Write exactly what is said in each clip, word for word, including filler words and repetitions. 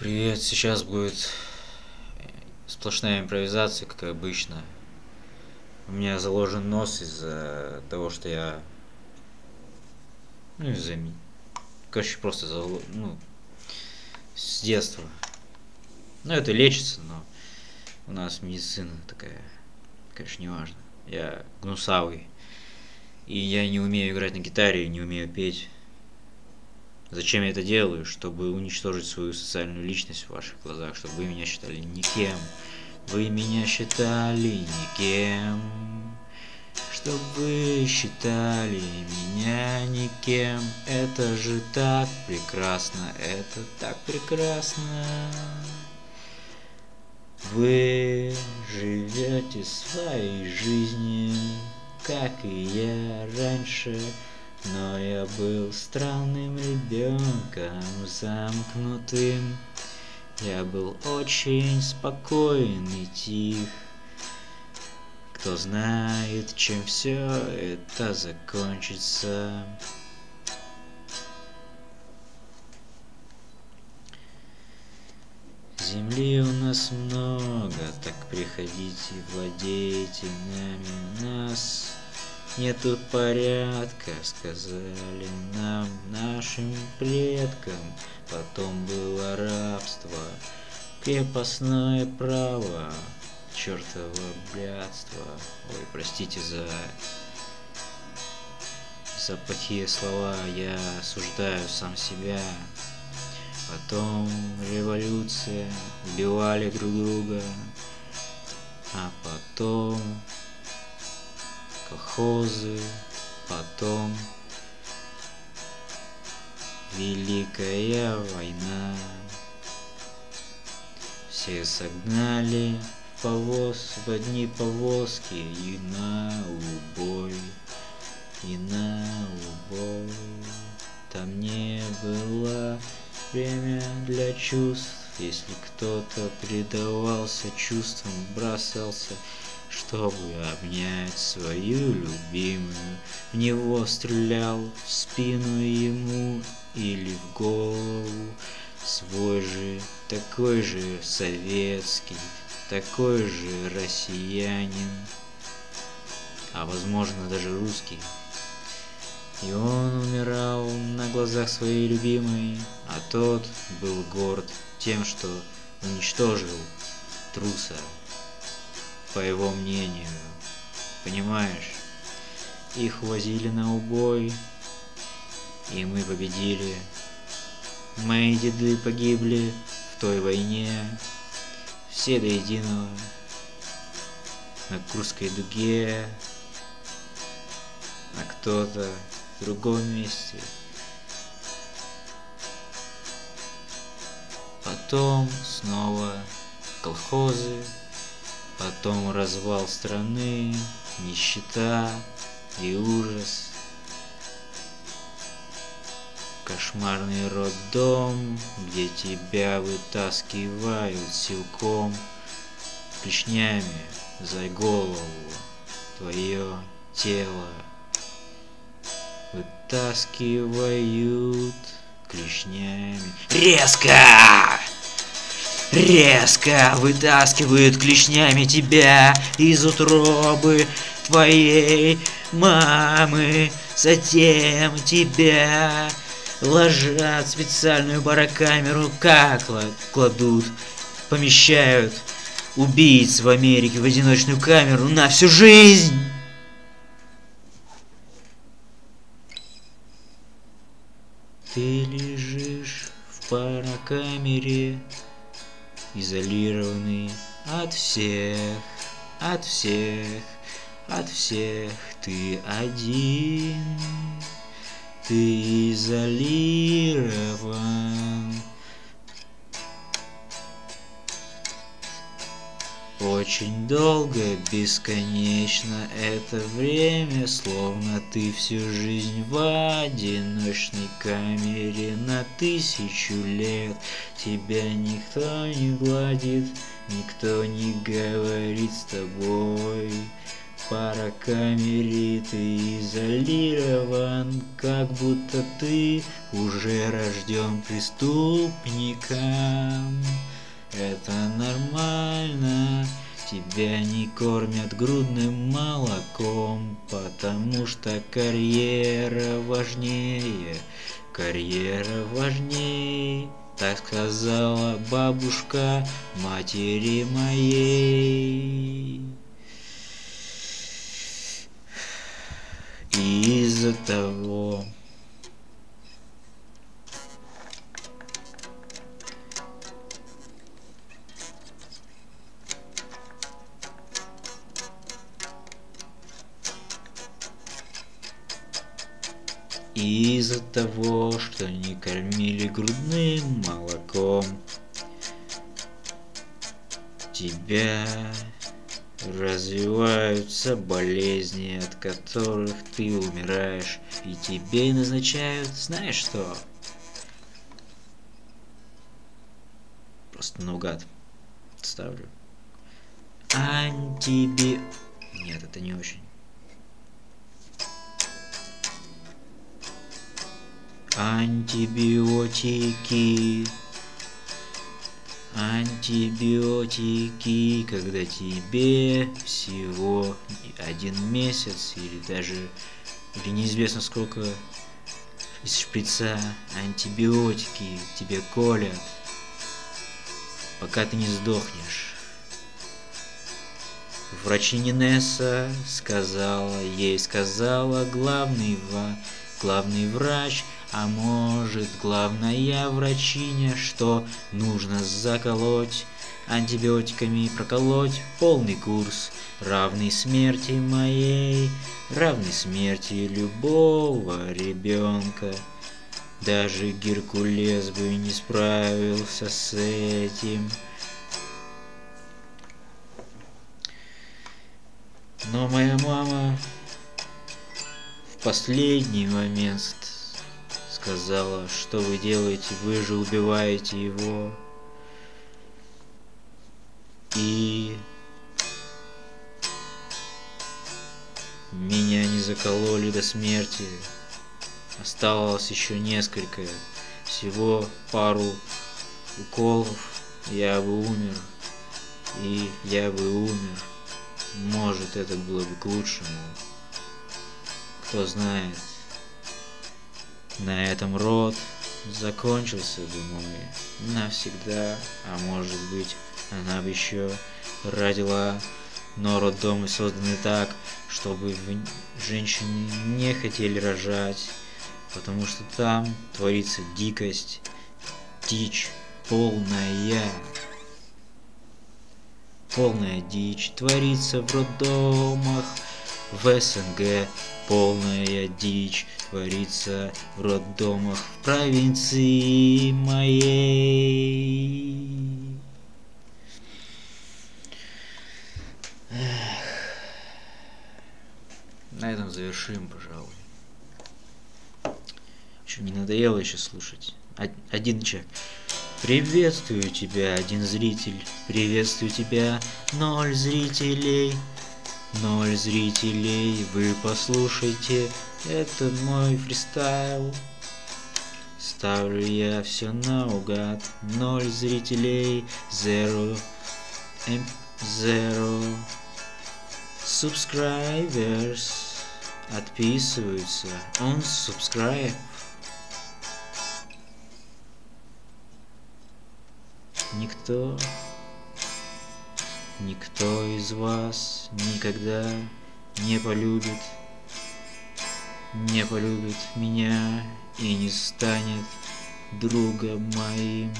Привет, сейчас будет сплошная импровизация, как обычно. У меня заложен нос из-за того, что я... Ну, из-за... Короче, просто зал... ну, с детства. Ну, это лечится, но у нас медицина такая, конечно, не важно. Я гнусавый, и я не умею играть на гитаре, не умею петь. Зачем я это делаю? Чтобы уничтожить свою социальную личность в ваших глазах, чтобы вы меня считали никем. Вы меня считали никем. Чтобы вы считали меня никем. Это же так прекрасно, это так прекрасно. Вы живете своей жизнью, как и я раньше. Но я был странным ребенком, замкнутым. Я был очень спокоен и тих. Кто знает, чем все это закончится. Земли у нас много, так приходите, владейте нами. Нас нету порядка, сказали нам, нашим предкам. Потом было рабство, крепостное право, чертово блядство. Ой, простите за, за плохие слова, я осуждаю сам себя. Потом революция, убивали друг друга, а потом... Колхозы, потом Великая война. Все согнали в повоз, в одни повозки, и на убой, и на убой. Там не было время для чувств. Если кто-то предавался чувствам, бросался, чтобы обнять свою любимую, в него стрелял, в спину ему или в голову. Свой же, такой же советский, такой же россиянин, а возможно даже русский. И он умирал на глазах своей любимой, а тот был горд тем, что уничтожил труса. По его мнению, понимаешь, их возили на убой, и мы победили. Мои деды погибли в той войне, все до единого, на Курской дуге, а кто-то в другом месте. Потом снова колхозы. Потом развал страны, нищета и ужас. Кошмарный роддом, где тебя вытаскивают силком, клешнями за голову, твое тело. Вытаскивают клешнями. Резко! Резко вытаскивают клешнями тебя из утробы твоей мамы. Затем тебя ложат в специальную барокамеру, как кладут, помещают убийц в Америке в одиночную камеру на всю жизнь. Ты лежишь в барокамере, изолированный от всех, от всех, от всех. Ты один, ты изолирован. Очень долго, бесконечно это время, словно ты всю жизнь в одиночной камере. На тысячу лет тебя никто не гладит, никто не говорит с тобой. паракамере ты изолирован, как будто ты уже рожден преступником. Это нормально, тебя не кормят грудным молоком, потому что карьера важнее, карьера важнее. Так сказала бабушка матери моей. И из-за того, из-за того, что не кормили грудным молоком, тебя развиваются болезни, от которых ты умираешь, и тебе назначают, знаешь что? Просто наугад ставлю. Антиби... Нет, это не очень. Антибиотики, антибиотики, когда тебе всего один месяц или даже или неизвестно сколько, из шприца антибиотики тебе колят, пока ты не сдохнешь. Врачиня Несса сказала, ей сказала главный, главный врач, а может, главная врачиня, что нужно заколоть антибиотиками, проколоть полный курс, равный смерти моей, равный смерти любого ребенка. Даже Геркулес бы не справился с этим. Но моя мама в последний момент сказала, что вы делаете, вы же убиваете его. И меня не закололи до смерти. Осталось еще несколько, всего пару уколов, я бы умер. И я бы умер. Может, это было бы к лучшему. Кто знает. На этом род закончился, думаю, навсегда, а может быть, она бы еще родила, но роддомы созданы так, чтобы женщины не хотели рожать, потому что там творится дикость, дичь полная, полная дичь творится в роддомах. В СНГ полная дичь творится в роддомах в провинции моей. Эх. На этом завершим, пожалуй. Что, не надоело еще слушать? Один человек. Приветствую тебя, один зритель. Приветствую тебя, ноль зрителей. Ноль зрителей, вы послушайте этот мой фристайл. Ставлю я все наугад. Ноль зрителей, zero, zero subscribers, отписываются. Он subscribe. Никто. Никто из вас никогда не полюбит, не полюбит меня и не станет другом моим.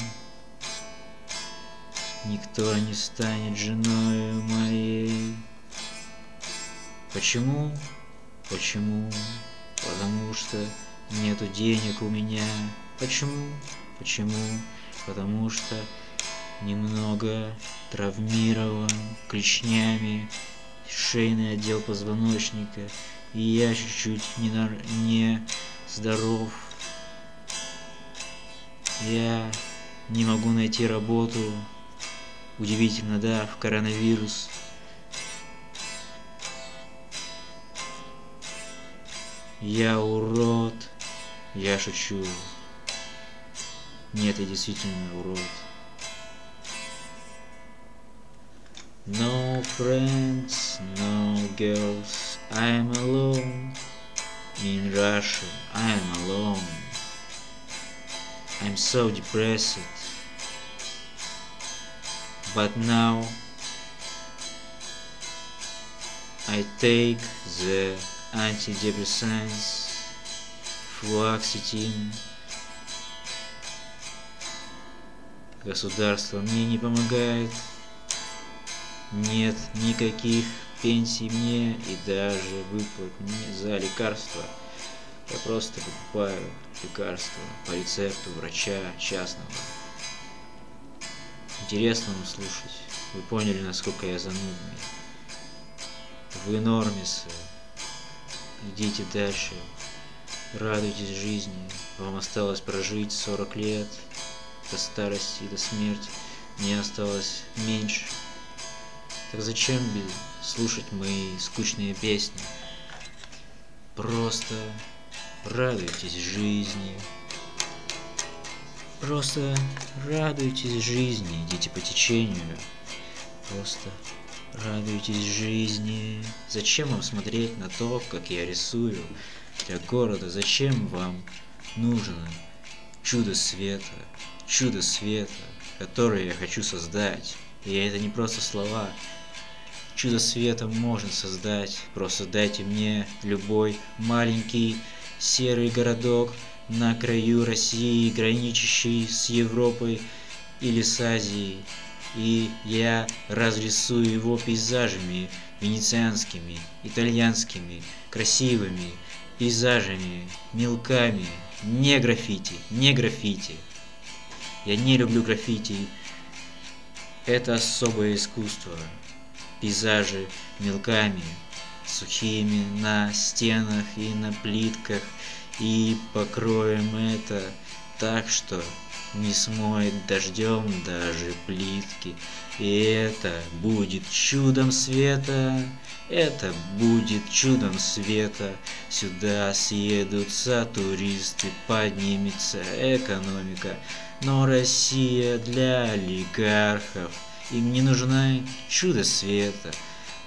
Никто не станет женой моей. Почему? Почему? Потому что нету денег у меня. Почему? Почему? Потому что немного травмирован клешнями, шейный отдел позвоночника, и я чуть-чуть не, на... не здоров. Я не могу найти работу. Удивительно, да, в коронавирус. Я урод. Я шучу. Нет, я действительно урод. No friends, no girls, I'm alone. In Russia, I'm alone. I'm so depressed. But now I take the antidepressants, fluoxetin. Государство мне не помогает. Нет никаких пенсий мне и даже выплат мне за лекарства. Я просто покупаю лекарства по рецепту врача частного. Интересно вам слушать. Вы поняли, насколько я занудный. Вы нормисы. Идите дальше. Радуйтесь жизни. Вам осталось прожить сорок лет. До старости и до смерти. Мне осталось меньше. Так зачем слушать мои скучные песни? Просто радуйтесь жизни. Просто радуйтесь жизни. Идите по течению. Просто радуйтесь жизни. Зачем вам смотреть на то, как я рисую для города? Зачем вам нужно чудо света? Чудо света, которое я хочу создать. И это не просто слова. Чудо света можно создать, просто дайте мне любой маленький серый городок на краю России, граничащий с Европой или с Азией, и я разрисую его пейзажами венецианскими, итальянскими, красивыми пейзажами, мелками, не граффити, не граффити. Я не люблю граффити, это особое искусство. Пейзажи мелками, сухими на стенах и на плитках, и покроем это так, что не смоет дождем даже плитки. И это будет чудом света, это будет чудом света. Сюда съедутся туристы, поднимется экономика, но Россия для олигархов. Им не нужно чудо света.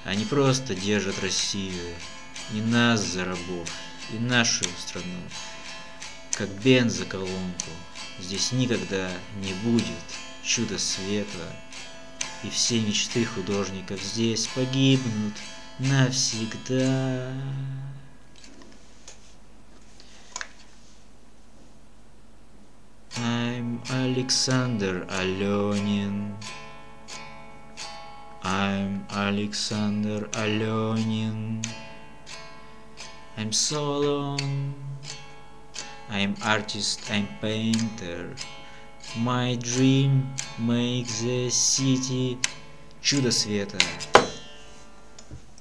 Они просто держат Россию. И нас за рабов, и нашу страну. Как бен за колонку. Здесь никогда не будет чудо света. И все мечты художников здесь погибнут навсегда. I'm Александр Алёнин. I'm Александр Алёнин. I'm Solon. I'm artist, I'm painter. My dream makes the city. Чудо света.